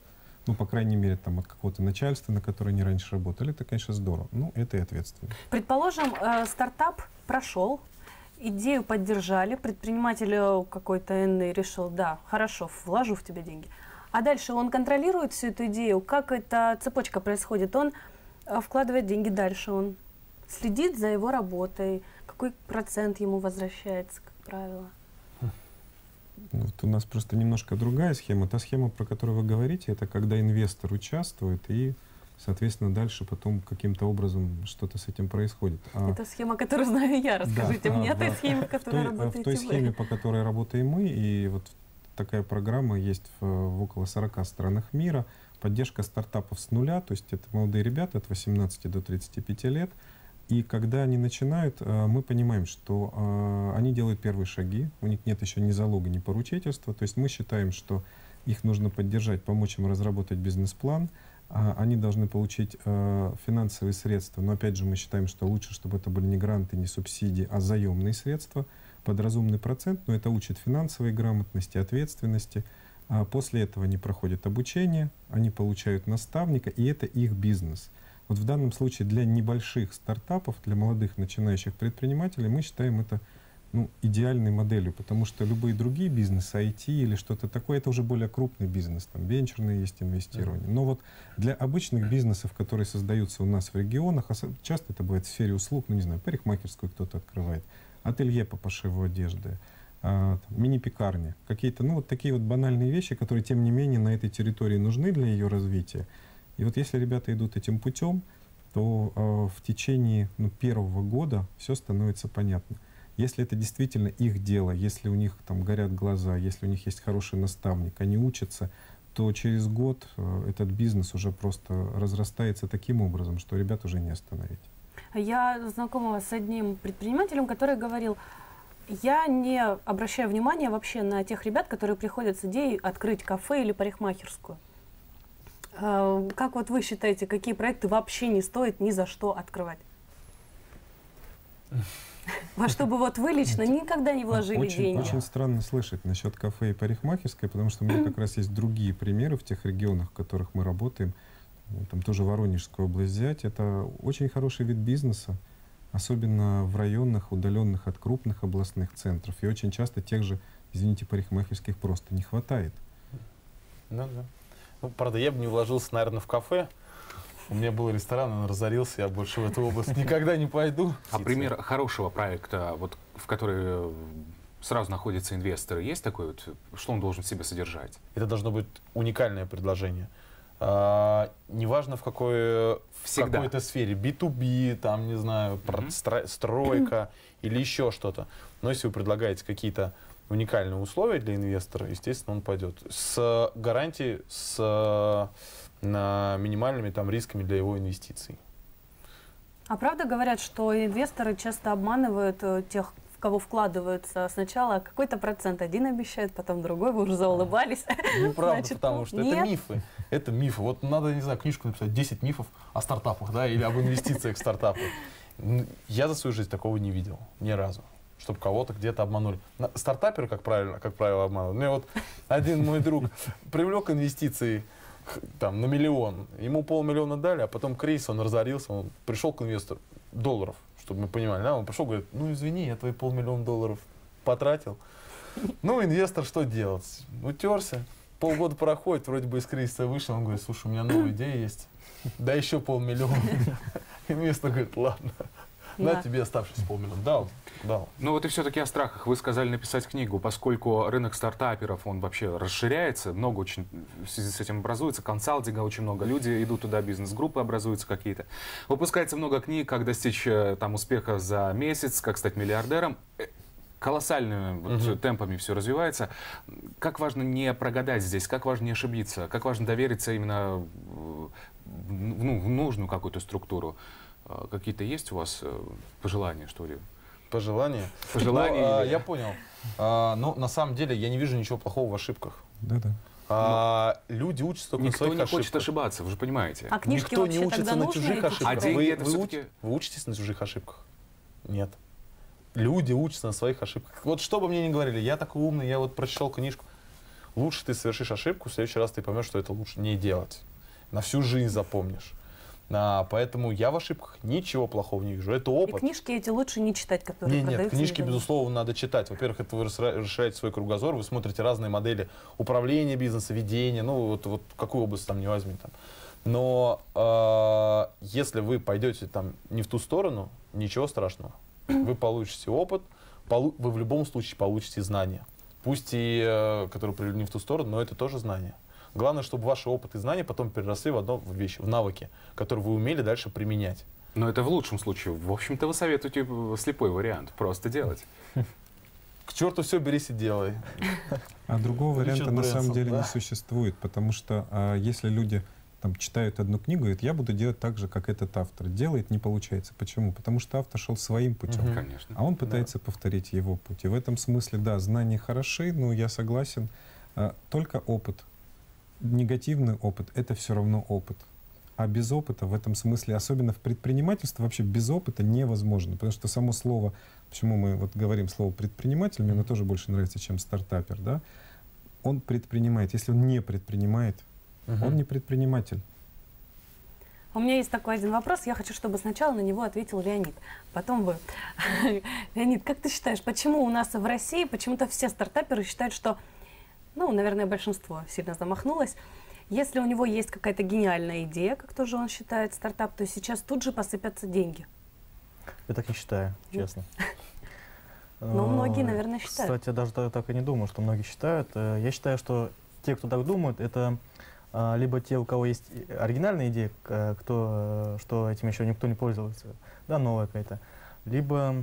ну, по крайней мере, там, от какого-то начальства, на которое они раньше работали, это, конечно, здорово, ну, это и ответственно. Предположим, э, стартап прошел, идею поддержали, предприниматель какой-то энный решил, да, хорошо, вложу в тебя деньги. А дальше он контролирует всю эту идею, как эта цепочка происходит. Он вкладывает деньги дальше, он следит за его работой, какой процент ему возвращается, как правило. Вот у нас просто немножко другая схема. Та схема, про которую вы говорите, это когда инвестор участвует и, соответственно, дальше потом каким-то образом что-то с этим происходит. А... Это схема, которую знаю я. Расскажите да, мне о да, той да. схеме, в которой в той, работаете В той схеме, вы. по которой работаем мы, и вот такая программа есть в, в около сорока странах мира. Поддержка стартапов с нуля, то есть это молодые ребята от восемнадцати до тридцати пяти лет. И когда они начинают, мы понимаем, что они делают первые шаги, у них нет еще ни залога, ни поручительства. То есть мы считаем, что их нужно поддержать, помочь им разработать бизнес-план. Они должны получить финансовые средства, но опять же мы считаем, что лучше, чтобы это были не гранты, не субсидии, а заемные средства. Под разумный процент, но это учит финансовой грамотности, ответственности. А после этого они проходят обучение, они получают наставника, и это их бизнес. Вот в данном случае для небольших стартапов, для молодых начинающих предпринимателей мы считаем это ну, идеальной моделью, потому что любые другие бизнесы, ай ти или что-то такое, это уже более крупный бизнес, там венчурные есть инвестирования. Но вот для обычных бизнесов, которые создаются у нас в регионах, часто это бывает в сфере услуг, ну не знаю, парикмахерскую кто-то открывает, ателье по пошиву одежды, мини-пекарни, какие-то, ну, вот такие вот банальные вещи, которые, тем не менее, на этой территории нужны для ее развития. И вот если ребята идут этим путем, то в течение ну, первого года все становится понятно. Если это действительно их дело, если у них там горят глаза, если у них есть хороший наставник, они учатся, то через год этот бизнес уже просто разрастается таким образом, что ребят уже не остановить. Я знакома с одним предпринимателем, который говорил, я не обращаю внимания вообще на тех ребят, которые приходят с идеей открыть кафе или парикмахерскую. Как вот вы считаете, какие проекты вообще не стоит ни за что открывать? Во что бы вот вы лично никогда не вложили деньги? Очень странно слышать насчет кафе и парикмахерской, потому что у меня как раз есть другие примеры в тех регионах, в которых мы работаем. Там тоже Воронежскую область взять, это очень хороший вид бизнеса, особенно в районах, удаленных от крупных областных центров. И очень часто тех же, извините, парикмахерских просто не хватает. Ну, да. Ну, правда, я бы не вложился, наверное, в кафе. У меня был ресторан, он разорился, я больше в эту область никогда не пойду. А пример хорошего проекта, вот, в который сразу находятся инвесторы, есть такой вот, что он должен в себе содержать? Это должно быть уникальное предложение. А, неважно в какой какой-то сфере, би ту би, там, не знаю, mm-hmm. стройка или еще что-то. Но если вы предлагаете какие-то уникальные условия для инвестора, естественно, он пойдет. С гарантией, с на минимальными там рисками для его инвестиций. А правда говорят, что инвесторы часто обманывают тех, в кого вкладываются сначала какой-то процент. Один обещает, потом другой, вы уже заулыбались. Неправда, значит, потому что нет. Это мифы. Это мифы. Вот надо, не знаю, книжку написать «десять мифов о стартапах», да, или об инвестициях в стартапы. Я за свою жизнь такого не видел ни разу, чтобы кого-то где-то обманули. Стартаперы, как правило, как правило, обманывают. Ну, вот один мой друг привлек инвестиции там на миллион, ему полмиллиона дали, а потом кризис, он разорился, он пришел к инвестору, долларов, чтобы мы понимали, да, он пришел, говорит, ну извини, я твои полмиллиона долларов потратил. Ну, инвестор что делать? Утерся, полгода проходит, вроде бы из кризиса вышел, он говорит, слушай, у меня новая идея есть, да еще полмиллиона. Инвестор говорит, ладно. На да. тебе оставшись полминуты. Дал, дал. Ну вот и все-таки о страхах. Вы сказали написать книгу, поскольку рынок стартаперов, он вообще расширяется, много очень в связи с этим образуется, консалтинга очень много, люди идут туда, бизнес-группы образуются какие-то. Выпускается много книг, как достичь там успеха за месяц, как стать миллиардером. Колоссальными вот, угу. темпами все развивается. Как важно не прогадать здесь, как важно не ошибиться, как важно довериться именно ну, в нужную какую-то структуру. Какие-то есть у вас пожелания, что ли? Пожелания? Пожелания. Ну, или... Я понял. А, но на самом деле я не вижу ничего плохого в ошибках. Да-да. А, люди учатся только на своих ошибках. Никто не хочет ошибаться, вы же понимаете. А книжки никто не учится на чужих ошибках. А вы, вы, уч... вы учитесь на чужих ошибках? Нет. Люди учатся на своих ошибках. Вот что бы мне ни говорили, я такой умный, я вот прочитал книжку. Лучше ты совершишь ошибку, в следующий раз ты поймешь, что это лучше не делать. На всю жизнь запомнишь. А, поэтому я в ошибках ничего плохого не вижу. Это опыт. И книжки эти лучше не читать, которые продаются? Нет, книжки, безусловно, надо читать. Во-первых, это вы расширяете свой кругозор, вы смотрите разные модели управления бизнеса, ведения, ну вот, вот какую область там не возьми. Там. Но э, если вы пойдете там не в ту сторону, ничего страшного. Вы получите опыт, полу вы в любом случае получите знания. Пусть и, э, которые привели не в ту сторону, но это тоже знания. Главное, чтобы ваши опыт и знания потом переросли в одну вещь, в навыки, которые вы умели дальше применять. Но это в лучшем случае. В общем-то, вы советуете слепой вариант. Просто делать. К черту все, берись и делай. А другого варианта на самом деле не существует. Потому что если люди читают одну книгу и говорят, я буду делать так же, как этот автор. Делает, не получается. Почему? Потому что автор шел своим путем. А он пытается повторить его путь. И в этом смысле, да, знания хороши, но я согласен. Только опыт. Негативный опыт — это все равно опыт. А без опыта в этом смысле, особенно в предпринимательстве, вообще без опыта невозможно. Потому что само слово, почему мы вот говорим слово «предприниматель», мне оно тоже больше нравится, чем «стартапер». Да? Он предпринимает. Если он не предпринимает, угу. он не предприниматель. У меня есть такой один вопрос. Я хочу, чтобы сначала на него ответил Леонид, потом вы. Леонид, как ты считаешь, почему у нас в России почему-то все стартаперы считают, что... Ну, наверное, большинство сильно замахнулось. Если у него есть какая-то гениальная идея, как тоже он считает, стартап, то сейчас тут же посыпятся деньги. Я так не считаю, честно. Но многие, наверное, считают. Кстати, я даже так и не думаю, что многие считают. Я считаю, что те, кто так думают, это либо те, у кого есть оригинальная идея, кто, что этим еще никто не пользовался, да, новая какая-то, либо...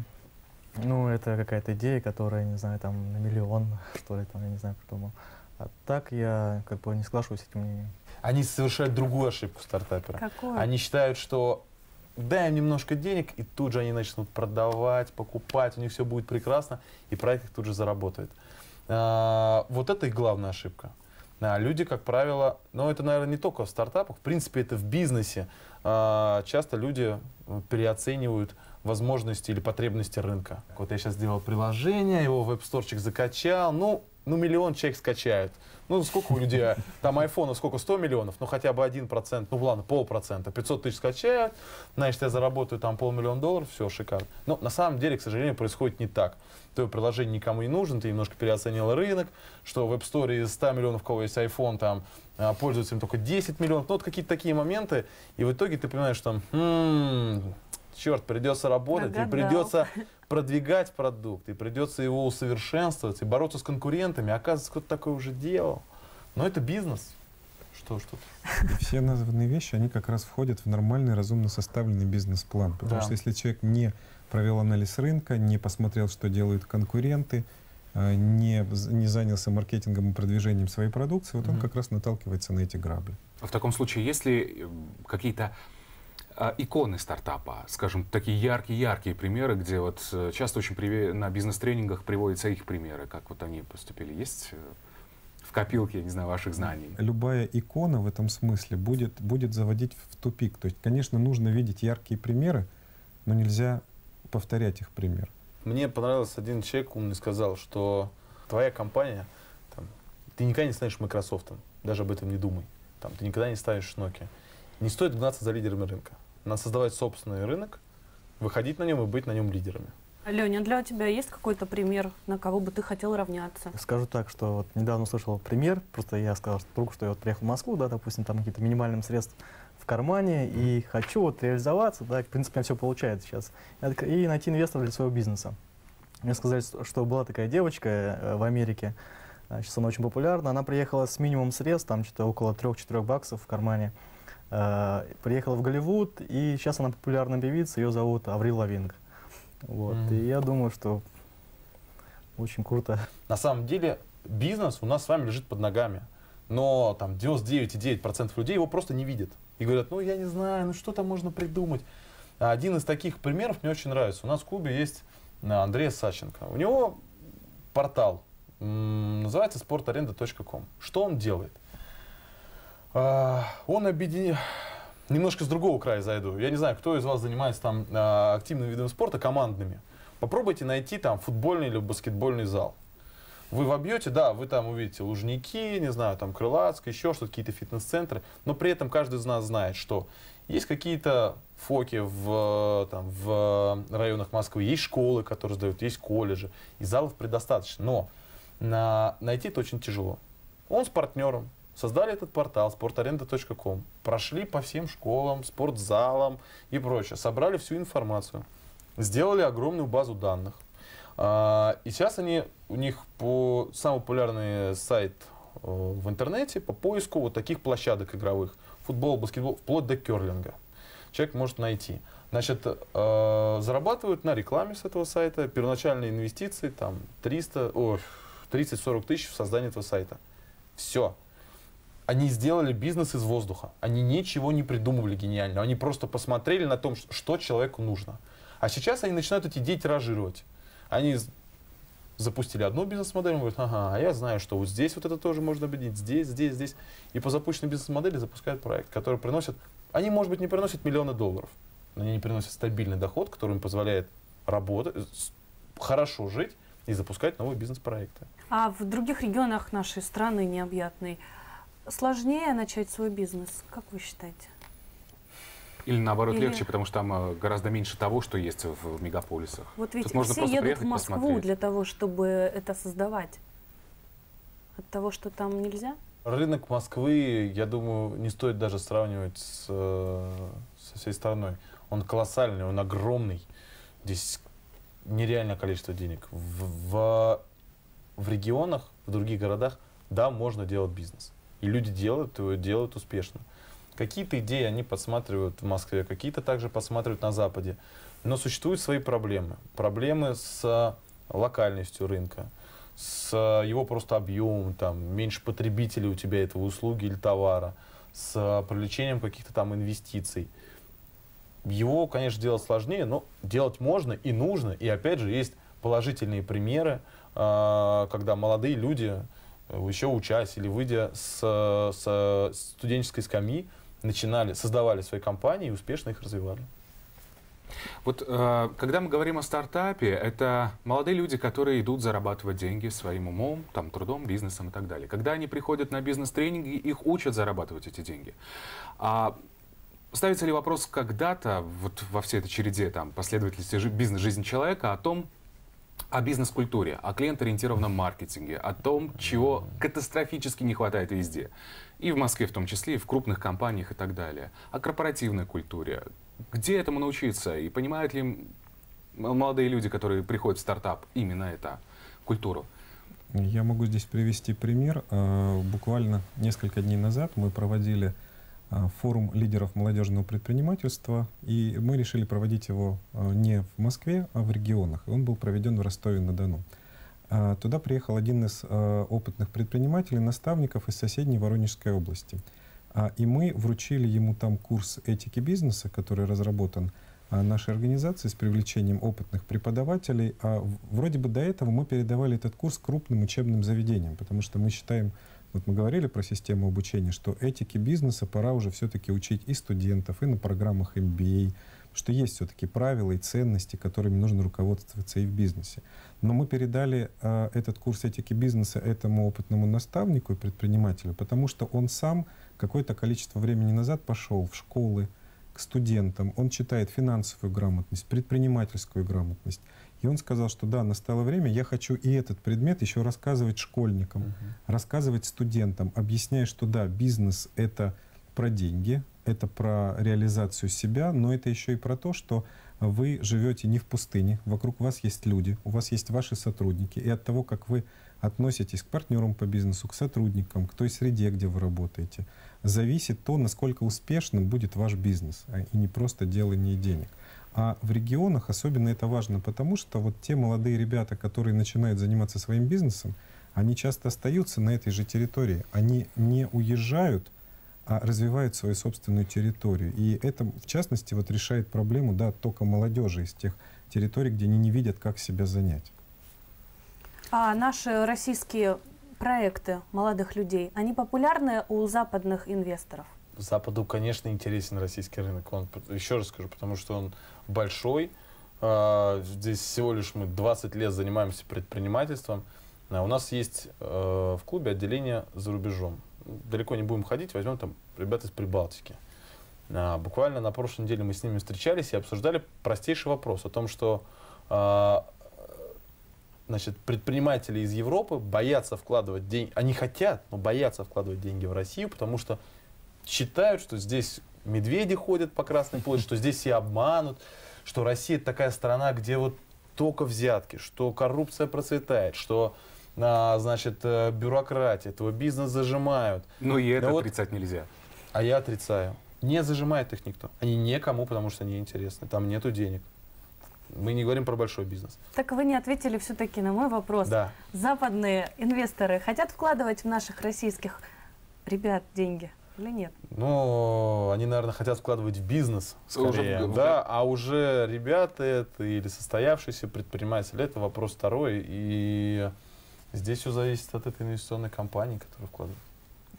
Ну, это какая-то идея, которая, не знаю, там, на миллион, что ли, там, я не знаю, придумал. А так я, как бы, не соглашусь с этим мнением. Они совершают другую ошибку стартапера. Какую? Они считают, что дай им немножко денег, и тут же они начнут продавать, покупать, у них все будет прекрасно, и проект их тут же заработает. А, вот это их главная ошибка. А, люди, как правило, но это, наверное, не только в стартапах, в принципе, это в бизнесе. А, часто люди переоценивают возможности или потребности рынка. Вот я сейчас сделал приложение, его веб-сторчик закачал, ну, ну миллион человек скачают. Ну, сколько у людей, там айфона сколько, сто миллионов, ну хотя бы один процент, ну ладно, полпроцента, пятьсот тысяч скачают, значит, я заработаю там полмиллиона долларов, все, шикарно. Но на самом деле, к сожалению, происходит не так. Твое приложение никому не нужно, ты немножко переоценил рынок, что в App Store из ста миллионов, у кого есть iPhone, там пользуются им только десять миллионов, ну вот какие-то такие моменты, и в итоге ты понимаешь, что там... Черт, придется работать, и придется продвигать продукт, и придется его усовершенствовать, и бороться с конкурентами. Оказывается, кто-то такое уже делал. Но это бизнес. Что ж тут? И все названные вещи, они как раз входят в нормальный, разумно составленный бизнес-план. Потому да. что если человек не провел анализ рынка, не посмотрел, что делают конкуренты, не, не занялся маркетингом и продвижением своей продукции, вот он как раз наталкивается на эти грабли. В таком случае, есть ли какие-то иконы стартапа, скажем, такие яркие-яркие примеры, где вот часто очень при... на бизнес-тренингах приводятся их примеры, как вот они поступили, есть в копилке, я не знаю, ваших знаний? Любая икона в этом смысле будет, будет заводить в тупик. То есть, конечно, нужно видеть яркие примеры, но нельзя повторять их пример. Мне понравился один человек, умный, сказал, что твоя компания, там, ты никогда не станешь Microsoft, даже об этом не думай, там, ты никогда не станешь Nokia. Не стоит гнаться за лидерами рынка. Надо создавать собственный рынок, выходить на нем и быть на нем лидерами. Леня, для тебя есть какой-то пример, на кого бы ты хотел равняться? Скажу так, что вот недавно услышал пример, просто я сказал другу, что я вот приехал в Москву, да, допустим, там какие-то минимальные средства в кармане, и хочу вот реализоваться, да, в принципе, у меня все получается сейчас, и найти инвестора для своего бизнеса. Мне сказали, что была такая девочка в Америке, сейчас она очень популярна, она приехала с минимум средств, там что-то около трёх-четырёх баксов в кармане, приехала в Голливуд, и сейчас она популярная певица, ее зовут Аврил Лавинг. Вот. Mm-hmm. И я думаю, что очень круто. На самом деле бизнес у нас с вами лежит под ногами, но там девяносто девять и девять десятых процента людей его просто не видят. И говорят, ну я не знаю, ну что там можно придумать. Один из таких примеров мне очень нравится. У нас в клубе есть Андрей Саченко. У него портал, называется спорт аренда точка ком. Что он делает? Он объединяет... Немножко с другого края зайду. Я не знаю, кто из вас занимается там активным видом спорта, командными. Попробуйте найти там футбольный или баскетбольный зал. Вы вобьете, да, вы там увидите Лужники, не знаю, там Крылатск, еще что-то, какие-то фитнес-центры. Но при этом каждый из нас знает, что есть какие-то фоки в, там, в районах Москвы, есть школы, которые сдают, есть колледжи. И залов предостаточно. Но на, найти это очень тяжело. Он с партнером. Создали этот портал спорт аренда точка ком, прошли по всем школам, спортзалам и прочее, собрали всю информацию, сделали огромную базу данных. И сейчас они, у них по, самый популярный сайт в интернете по поиску вот таких площадок игровых, футбол, баскетбол, вплоть до керлинга. Человек может найти. Значит, зарабатывают на рекламе с этого сайта, первоначальные инвестиции, там тридцать-сорок тысяч в создание этого сайта. Все. Они сделали бизнес из воздуха. Они ничего не придумывали гениального. Они просто посмотрели на том, что человеку нужно. А сейчас они начинают эти идеи тиражировать. Они запустили одну бизнес-модель, говорят, ага, а я знаю, что вот здесь вот это тоже можно объединить, здесь, здесь, здесь. И по запущенной бизнес-модели запускают проект, который приносит... Они, может быть, не приносят миллионы долларов, но они приносят стабильный доход, который им позволяет работать, хорошо жить и запускать новые бизнес-проекты. А в других регионах нашей страны необъятной сложнее начать свой бизнес, как вы считаете? Или наоборот Или... легче, потому что там гораздо меньше того, что есть в мегаполисах. Вот ведь можно все едут в Москву посмотреть. Для того, чтобы это создавать. От того, что там нельзя? Рынок Москвы, я думаю, не стоит даже сравнивать с, со всей страной. Он колоссальный, он огромный. Здесь нереальное количество денег. В, в, в регионах, в других городах, да, можно делать бизнес. И люди делают его, делают успешно. Какие-то идеи они подсматривают в Москве, какие-то также подсматривают на Западе. Но существуют свои проблемы. Проблемы с локальностью рынка, с его просто объемом, там, меньше потребителей у тебя этого услуги или товара, с привлечением каких-то там инвестиций. Его, конечно, делать сложнее, но делать можно и нужно. И опять же, есть положительные примеры, когда молодые люди... еще учась или выйдя с, с студенческой скамьи, начинали, создавали свои компании и успешно их развивали. Вот э, когда мы говорим о стартапе, это молодые люди, которые идут зарабатывать деньги своим умом, там, трудом, бизнесом и так далее. Когда они приходят на бизнес-тренинги, их учат зарабатывать эти деньги. А ставится ли вопрос когда-то, вот во всей этой череде там, последовательности бизнес-жизни человека, о том, о бизнес-культуре, о клиент-ориентированном маркетинге, о том, чего катастрофически не хватает везде. И в Москве в том числе, и в крупных компаниях и так далее. О корпоративной культуре. Где этому научиться? И понимают ли молодые люди, которые приходят в стартап, именно эту культуру? Я могу здесь привести пример. Буквально несколько дней назад мы проводили форум лидеров молодежного предпринимательства, и мы решили проводить его не в Москве, а в регионах. Он был проведен в Ростове-на-Дону. Туда приехал один из опытных предпринимателей, наставников из соседней Воронежской области. И мы вручили ему там курс этики бизнеса, который разработан нашей организацией с привлечением опытных преподавателей. Вроде бы до этого мы передавали этот курс крупным учебным заведениям, потому что мы считаем, вот мы говорили про систему обучения, что этике бизнеса пора уже все-таки учить и студентов, и на программах эм би эй, что есть все-таки правила и ценности, которыми нужно руководствоваться и в бизнесе. Но мы передали э, этот курс этики бизнеса этому опытному наставнику и предпринимателю, потому что он сам какое-то количество времени назад пошел в школы к студентам, он читает финансовую грамотность, предпринимательскую грамотность. И он сказал, что да, настало время, я хочу и этот предмет еще рассказывать школьникам, uh-huh. рассказывать студентам, объясняя, что да, бизнес — это про деньги, это про реализацию себя, но это еще и про то, что вы живете не в пустыне, вокруг вас есть люди, у вас есть ваши сотрудники, и от того, как вы относитесь к партнерам по бизнесу, к сотрудникам, к той среде, где вы работаете, зависит то, насколько успешным будет ваш бизнес, и не просто делание денег. А в регионах особенно это важно, потому что вот те молодые ребята, которые начинают заниматься своим бизнесом, они часто остаются на этой же территории, они не уезжают, а развивают свою собственную территорию. И это, в частности, вот решает проблему, да, оттока молодежи из тех территорий, где они не видят, как себя занять. А наши российские проекты молодых людей, они популярны у западных инвесторов? Западу, конечно, интересен российский рынок. Он, еще раз скажу, потому что он большой. Здесь всего лишь мы двадцать лет занимаемся предпринимательством. У нас есть в клубе отделение за рубежом. Далеко не будем ходить, возьмем там ребят из Прибалтики. А, буквально на прошлой неделе мы с ними встречались и обсуждали простейший вопрос о том, что а, значит, предприниматели из Европы боятся вкладывать деньги, они хотят, но боятся вкладывать деньги в Россию, потому что считают, что здесь медведи ходят по Красной площади, что здесь все обманут, что Россия такая страна, где вот только взятки, что коррупция процветает, что... На, значит, бюрократия, твой бизнес зажимают. Ну и это да отрицать вот, нельзя. А я отрицаю. Не зажимает их никто. Они никому, потому что они интересны. Там нету денег. Мы не говорим про большой бизнес. Так вы не ответили все-таки на мой вопрос. Да. Западные инвесторы хотят вкладывать в наших российских ребят деньги или нет? Ну, они, наверное, хотят вкладывать в бизнес. Скорее, уже, да, а уже ребята это или состоявшиеся предприниматели, это вопрос второй. И... Здесь все зависит от этой инвестиционной компании, которая вкладывает.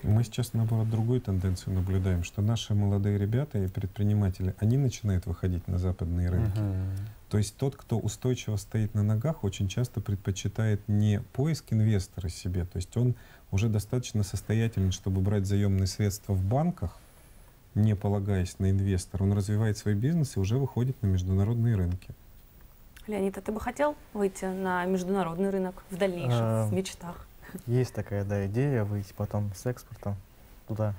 Мы сейчас, наоборот, другую тенденцию наблюдаем, что наши молодые ребята и предприниматели, они начинают выходить на западные рынки. Uh-huh. То есть тот, кто устойчиво стоит на ногах, очень часто предпочитает не поиск инвестора себе. То есть он уже достаточно состоятельен, чтобы брать заемные средства в банках, не полагаясь на инвестора. Он развивает свой бизнес и уже выходит на международные рынки. Леонид, а ты бы хотел выйти на международный рынок в дальнейшем, а, в мечтах? Есть такая, да, идея выйти потом с экспортом туда.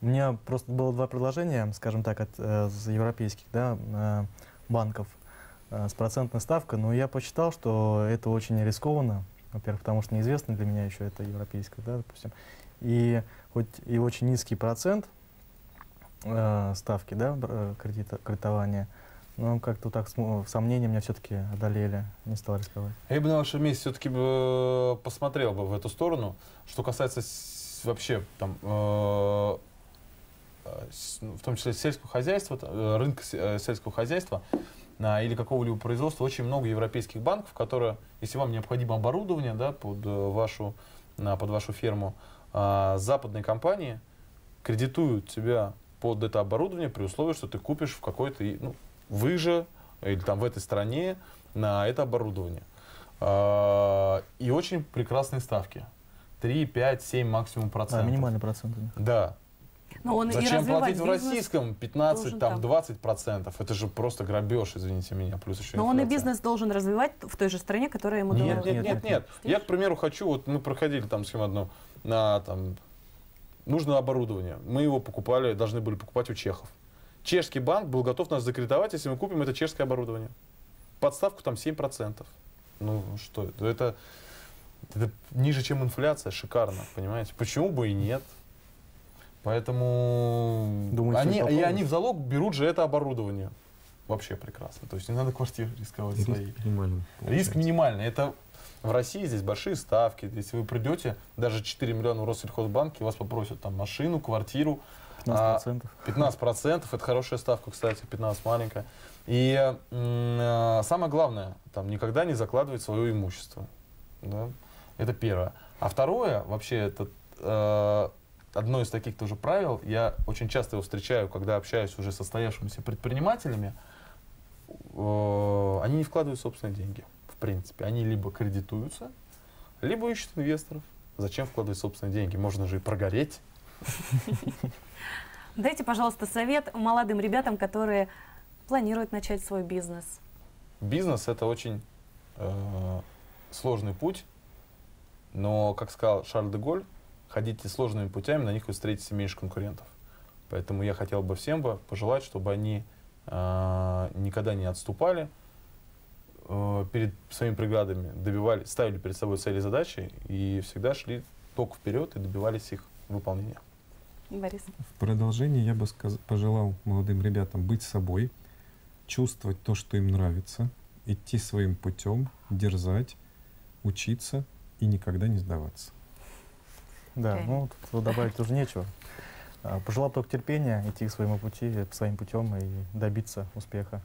У меня просто было два предложения, скажем так, от э, европейских, да, э, банков э, с процентной ставкой, но я посчитал, что это очень рискованно, во-первых, потому что неизвестно для меня еще это европейское, да, допустим, и хоть и очень низкий процент э, ставки, да, кредита, кредитования, но как-то так, сомнения меня все-таки одолели, не стал рисковать. Я бы на вашем месте все-таки посмотрел бы в эту сторону. Что касается вообще, там, э, в том числе сельского хозяйства, рынка сельского хозяйства э, или какого-либо производства, очень много европейских банков, которые, если вам необходимо оборудование, да, под, вашу, под вашу ферму, э, западные компании кредитуют тебя под это оборудование при условии, что ты купишь в какой-то... Ну, вы же, или там в этой стране, на это оборудование. И очень прекрасные ставки. три, пять, семь максимум процентов. А, минимальный процент. Да. Но он зачем платить в российском пятнадцать, там, двадцать процентов? Это же просто грабеж, извините меня. Плюс еще но инфляция. Он и бизнес должен развивать в той же стране, которая ему дала. Нет, нет, нет, нет, нет. Я, к примеру, хочу, вот мы проходили там схему одну, на, там, нужно оборудование. Мы его покупали, должны были покупать у чехов. Чешский банк был готов нас закредитовать, если мы купим это чешское оборудование. Под ставку там семь процентов. Ну что это? это? Это ниже, чем инфляция. Шикарно, понимаете? Почему бы и нет? Поэтому... Думаете, они, и они в залог берут же это оборудование. Вообще прекрасно. То есть не надо квартиры рисковать. Риск своей. Минимальный. Риск минимальный. Это В России здесь большие ставки. Если вы придете, даже четыре миллиона в Россельхозбанке, вас попросят там машину, квартиру. пятнадцать процентов. пятнадцать процентов. Это хорошая ставка, кстати, пятнадцать процентов маленькая. И э, самое главное, там никогда не закладывать свое имущество. Да? Это первое. А второе, вообще, это э, одно из таких тоже правил. Я очень часто его встречаю, когда общаюсь уже с состоявшимися предпринимателями. Э, они не вкладывают собственные деньги, в принципе. Они либо кредитуются, либо ищут инвесторов. Зачем вкладывать собственные деньги? Можно же и прогореть. Дайте, пожалуйста, совет молодым ребятам, которые планируют начать свой бизнес. Бизнес – это очень э, сложный путь, но, как сказал Шарль де Голль, ходите сложными путями, на них вы встретите меньше конкурентов. Поэтому я хотел бы всем бы пожелать, чтобы они э, никогда не отступали э, перед своими преградами, добивали, ставили перед собой цели и задачи и всегда шли только вперед и добивались их выполнения. Борис. В продолжение я бы сказ... пожелал молодым ребятам быть собой, чувствовать то, что им нравится, идти своим путем, дерзать, учиться и никогда не сдаваться. Да, okay. ну тут добавить уже нечего. Пожелал только терпения, идти к своему пути, своим путем и добиться успеха.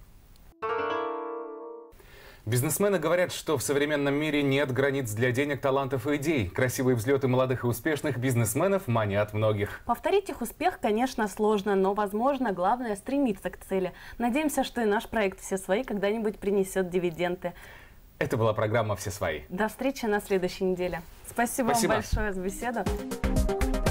Бизнесмены говорят, что в современном мире нет границ для денег, талантов и идей. Красивые взлеты молодых и успешных бизнесменов манят многих. Повторить их успех, конечно, сложно, но, возможно, главное – стремиться к цели. Надеемся, что и наш проект «Все свои» когда-нибудь принесет дивиденды. Это была программа «Все свои». До встречи на следующей неделе. Спасибо, Спасибо. вам большое за беседу.